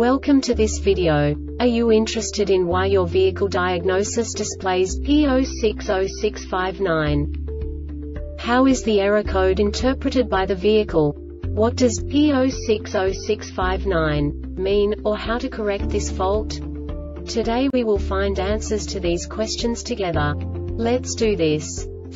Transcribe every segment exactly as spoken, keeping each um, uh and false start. Welcome to this video. Are you interested in why your vehicle diagnosis displays P zero six zero six five nine? How is the error code interpreted by the vehicle? What does P zero six zero six five nine mean, or how to correct this fault? Today we will find answers to these questions together. Let's do this.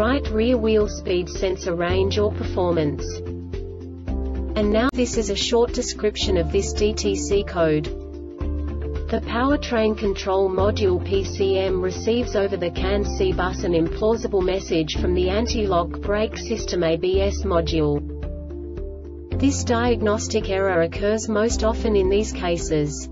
right rear wheel speed sensor range or performance. And now this is a short description of this D T C code. The powertrain control module P C M receives over the C A N C bus an implausible message from the anti-lock brake system A B S module. This diagnostic error occurs most often in these cases.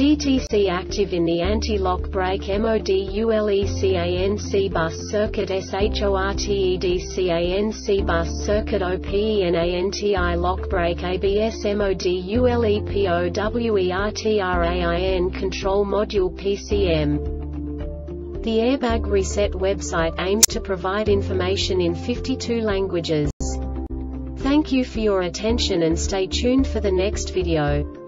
D T C active in the anti-lock brake module C A N C bus circuit shorted C A N C bus circuit openanti lock brake A B S module powertrain control module P C M. The Airbag Reset website aims to provide information in fifty-two languages. Thank you for your attention and stay tuned for the next video.